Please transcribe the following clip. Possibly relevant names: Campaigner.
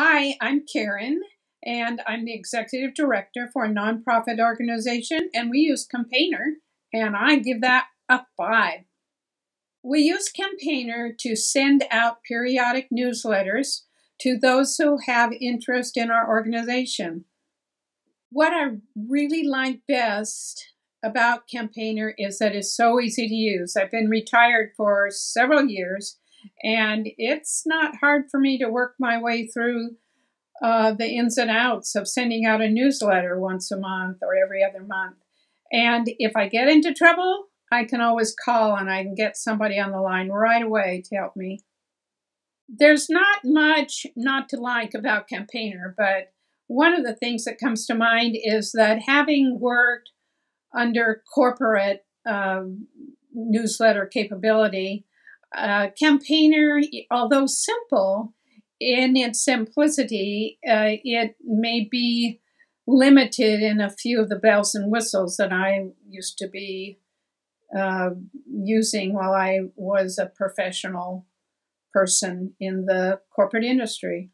Hi, I'm Karen, and I'm the Executive Director for a nonprofit organization, and we use Campaigner, and I give that a 5. We use Campaigner to send out periodic newsletters to those who have interest in our organization. What I really like best about Campaigner is that it's so easy to use. I've been retired for several years, and it's not hard for me to work my way through the ins and outs of sending out a newsletter once a month or every other month. And if I get into trouble, I can always call and I can get somebody on the line right away to help me. There's not much not to like about Campaigner, but one of the things that comes to mind is that having worked under corporate newsletter capability, Campaigner, although simple in its simplicity, it may be limited in a few of the bells and whistles that I used to be using while I was a professional person in the corporate industry.